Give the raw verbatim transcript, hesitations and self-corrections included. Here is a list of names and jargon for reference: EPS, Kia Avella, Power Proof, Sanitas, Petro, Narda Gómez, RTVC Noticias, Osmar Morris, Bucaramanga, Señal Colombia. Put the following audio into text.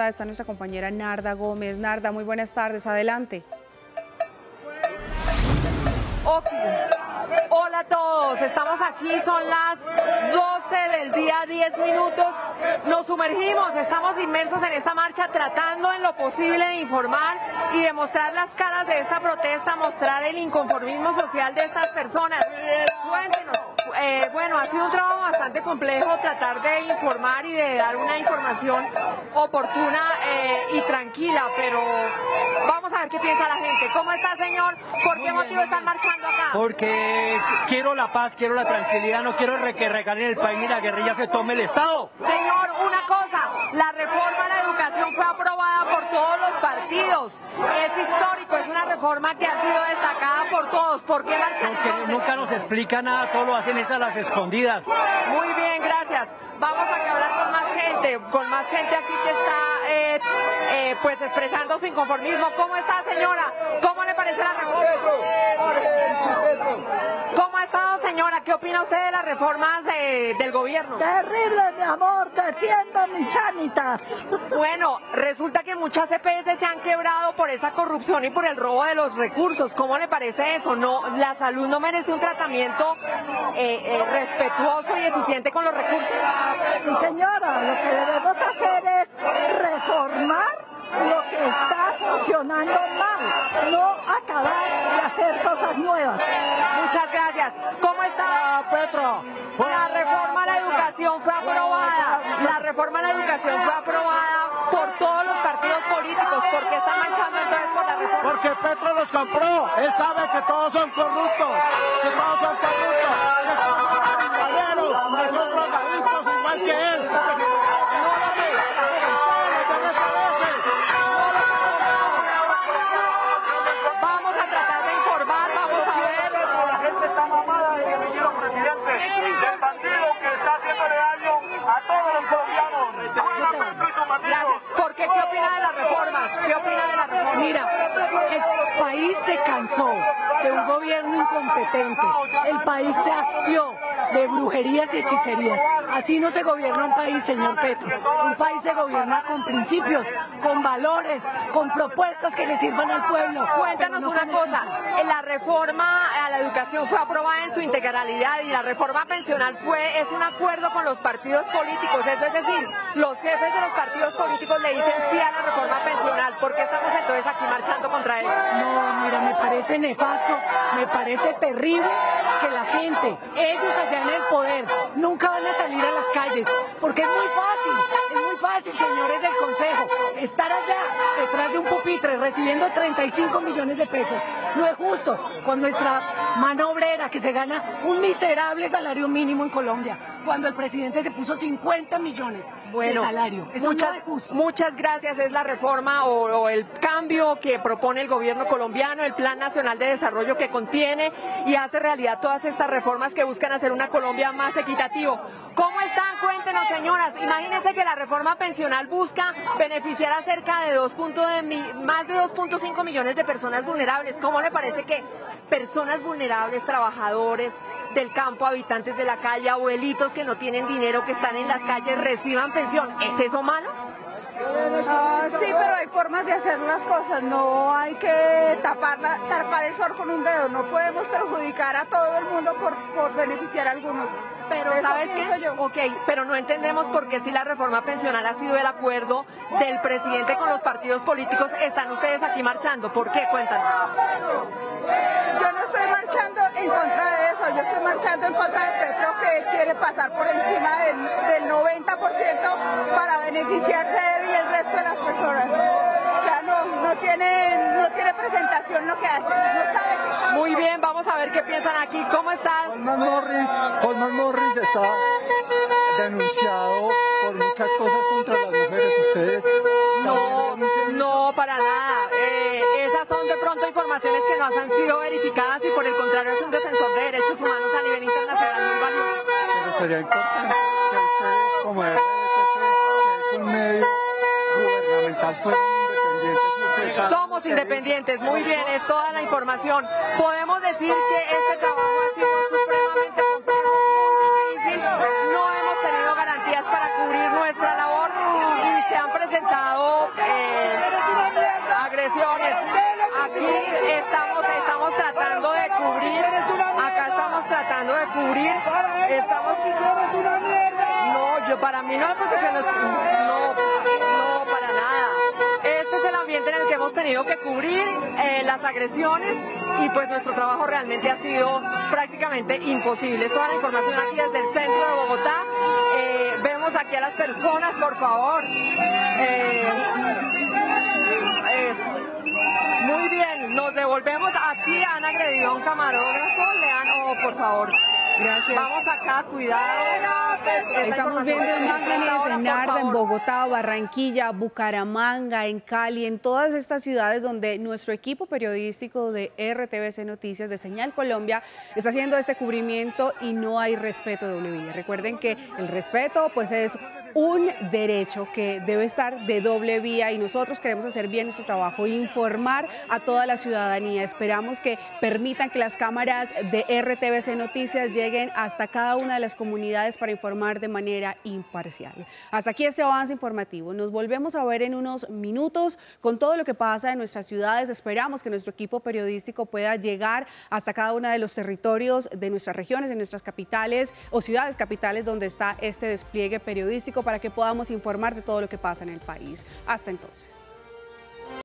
Bogotá está nuestra compañera Narda Gómez. Narda, muy buenas tardes, adelante. Hola a todos, estamos aquí, son las doce del día, diez minutos, nos sumergimos, estamos inmersos en esta marcha tratando en lo posible de informar y de mostrar las caras de esta protesta, mostrar el inconformismo social de estas personas. Cuéntenos. Eh, bueno, ha sido un trabajo bastante complejo tratar de informar y de dar una información oportuna eh, y tranquila, pero vamos a ver qué piensa la gente. ¿Cómo está, señor? ¿Por qué motivo están marchando acá? Porque quiero la paz, quiero la tranquilidad, no quiero que regalen el país ni la guerrilla se tome el Estado. Señor, una cosa, la reforma a la educación fue aprobada por todos los partidos. Es histórico, es una reforma que ha sido destacada por todos. ¿Por qué marchan? Porque nunca nos explica nada, todo lo hacen a las escondidas. Muy bien, gracias. Vamos a hablar con más gente, con más gente aquí que está eh, eh, pues expresando su inconformismo. ¿Cómo está, señora? ¿Cómo le parece la reforma? ¿Cómo ha estado, señora? ¿Qué opina usted de las reformas eh, del gobierno? Terrible, mi amor, defiendo mis sanitas. Bueno, resulta que muchas E P S se han quebrado por esa corrupción y por el robo de los recursos. ¿Cómo le parece eso? No, la salud no merece un tratamiento eh, Eh, respetuoso y eficiente con los recursos. Sí, señora, lo que debemos hacer es reformar lo que está funcionando mal, no acabar de hacer cosas nuevas. Muchas gracias. ¿Cómo está, Petro? La reforma a la educación fue aprobada. La reforma a la educación fue aprobada por todos los partidos políticos. ¿Por qué está marchando entonces por la reforma? Porque Petro los compró. Él sabe que todos son corruptos, que todos son corruptos. Vamos a tratar de informar, vamos a ver. La gente está mamada de guerrillero presidente, el bandido que está haciéndole daño a todos los colombianos. Gracias. ¿Por qué? ¿Qué opina de las reformas? ¿Qué opina de las reformas? Mira, el país se cansó de un gobierno incompetente, el país se hastió de brujerías y hechicerías. Así no se gobierna un país, señor Petro. Un país se gobierna con principios, con valores, con propuestas que le sirvan al pueblo. Cuéntanos no una cosa, hechizos. La reforma a la educación fue aprobada en su integralidad y la reforma pensional fue, es un acuerdo con los partidos políticos, eso es decir, los jefes de los partidos políticos le dicen sí a la reforma pensional. ¿Por qué estamos entonces aquí marchando contra ellos? No, mira, me parece nefasto, me parece terrible que la gente, ellos allá en el poder, nunca van a salir a las calles, porque es muy fácil, es muy fácil, señores del Consejo, estar allá detrás de un pupitre recibiendo treinta y cinco millones de pesos. No es justo con nuestra mano obrera que se gana un miserable salario mínimo en Colombia, cuando el presidente se puso cincuenta millones bueno, de salario. Eso muchas, no es justo. Muchas gracias, es la reforma o, o el cambio que propone el gobierno colombiano, el Plan Nacional de Desarrollo que contiene y hace realidad todas estas reformas que buscan hacer una Colombia más equitativa. ¿Cómo están? Cuéntenos, señoras. Imagínense que la reforma pensional busca beneficiar a cerca de dos punto cinco millones de personas vulnerables. ¿Cómo le parece que personas vulnerables, trabajadores del campo, habitantes de la calle, abuelitos que no tienen dinero, que están en las calles, reciban pensión? ¿Es eso malo? Ah, sí, pero hay formas de hacer las cosas, no hay que tapar, la, tapar el sol con un dedo, no podemos perjudicar a todo el mundo por, por beneficiar a algunos. Pero eso ¿sabes qué? Yo. Ok, pero no entendemos por qué si la reforma pensional ha sido el acuerdo del presidente con los partidos políticos, están ustedes aquí marchando, ¿por qué? Cuéntanos. Yo no estoy marchando en contra de eso, yo estoy marchando en contra de Petro que quiere pasar por encima del, del noventa por ciento para beneficiarse de él y el resto de las personas. O sea, no, no tiene, no tiene presentación lo que hacen, no sabe. Muy bien, vamos a ver qué piensan aquí. ¿Cómo están? Osmar Morris, Osmar Morris está denunciado por muchas cosas contra las mujeres. ¿Ustedes? No, no, para nada. Eh, esas son de pronto informaciones que no han sido verificadas y por el contrario es un defensor de derechos humanos a nivel internacional muy valioso. Pero sería importante que ustedes, como R T V C, que es un medio gubernamental, fueran independientes. Somos independientes, muy bien, es toda la información. Podemos decir que este trabajo ha sido supremamente complejo, difícil, no hemos tenido garantías para cubrir nuestra labor y se han presentado habido eh, agresiones. Aquí estamos, estamos tratando de cubrir, acá estamos tratando de cubrir, estamos... No, yo para mí no hay posiciones, no, no, para nada. Este es el ambiente en el que hemos tenido que cubrir eh, las agresiones y pues nuestro trabajo realmente ha sido prácticamente imposible. Es toda la información aquí desde el centro de Bogotá. Eh, vemos aquí a las personas, por favor. Eh, es... Muy bien, nos devolvemos. Aquí han agredido a un camarógrafo. Lean, oh, por favor. Gracias. Vamos acá, cuidado. Estamos viendo imágenes en Narda, en Bogotá, Barranquilla, Bucaramanga, en Cali, en todas estas ciudades donde nuestro equipo periodístico de R T V C Noticias, de Señal Colombia, está haciendo este cubrimiento y no hay respeto de W I. Recuerden que el respeto pues es un derecho que debe estar de doble vía y nosotros queremos hacer bien nuestro trabajo, informar a toda la ciudadanía. Esperamos que permitan que las cámaras de R T V C Noticias lleguen hasta cada una de las comunidades para informar de manera imparcial. Hasta aquí este avance informativo. Nos volvemos a ver en unos minutos con todo lo que pasa en nuestras ciudades. Esperamos que nuestro equipo periodístico pueda llegar hasta cada uno de los territorios de nuestras regiones, en nuestras capitales o ciudades capitales donde está este despliegue periodístico, para que podamos informar de todo lo que pasa en el país. Hasta entonces.